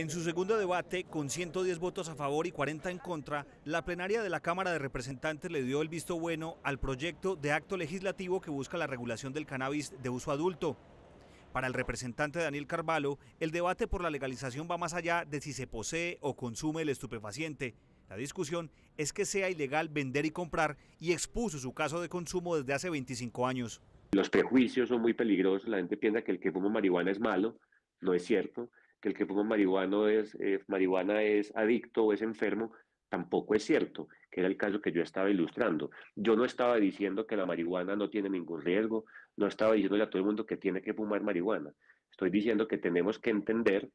En su segundo debate, con 110 votos a favor y 40 en contra, la plenaria de la Cámara de Representantes le dio el visto bueno al proyecto de acto legislativo que busca la regulación del cannabis de uso adulto. Para el representante Daniel Carvalho, el debate por la legalización va más allá de si se posee o consume el estupefaciente. La discusión es que sea ilegal vender y comprar, y expuso su caso de consumo desde hace 25 años. Los prejuicios son muy peligrosos, la gente piensa que el que fuma marihuana es malo, no es cierto. Que el que fuma marihuana es adicto o es enfermo, tampoco es cierto, que era el caso que yo estaba ilustrando. Yo no estaba diciendo que la marihuana no tiene ningún riesgo, no estaba diciéndole a todo el mundo que tiene que fumar marihuana. Estoy diciendo que tenemos que entender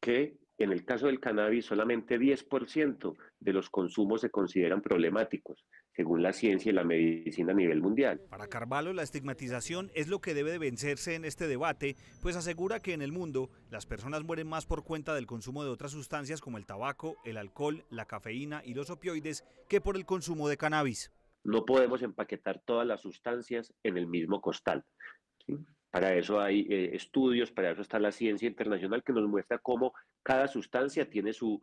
que en el caso del cannabis solamente 10% de los consumos se consideran problemáticos, según la ciencia y la medicina a nivel mundial. Para Carvalho, la estigmatización es lo que debe de vencerse en este debate, pues asegura que en el mundo las personas mueren más por cuenta del consumo de otras sustancias como el tabaco, el alcohol, la cafeína y los opioides que por el consumo de cannabis. No podemos empaquetar todas las sustancias en el mismo costal, ¿sí? Para eso hay estudios, para eso está la ciencia internacional que nos muestra cómo cada sustancia tiene su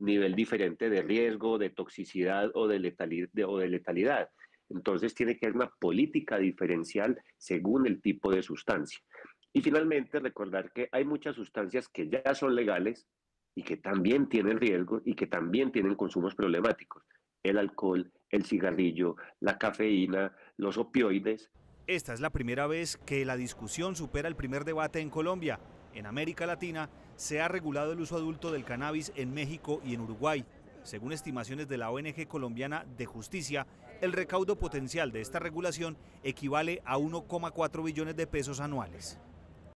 nivel diferente de riesgo, de toxicidad o de letalidad. Entonces tiene que haber una política diferencial según el tipo de sustancia. Y finalmente recordar que hay muchas sustancias que ya son legales y que también tienen riesgo y que también tienen consumos problemáticos. El alcohol, el cigarrillo, la cafeína, los opioides. Esta es la primera vez que la discusión supera el primer debate en Colombia. En América Latina se ha regulado el uso adulto del cannabis en México y en Uruguay. Según estimaciones de la ONG colombiana de Justicia, el recaudo potencial de esta regulación equivale a 1,4 billones de pesos anuales.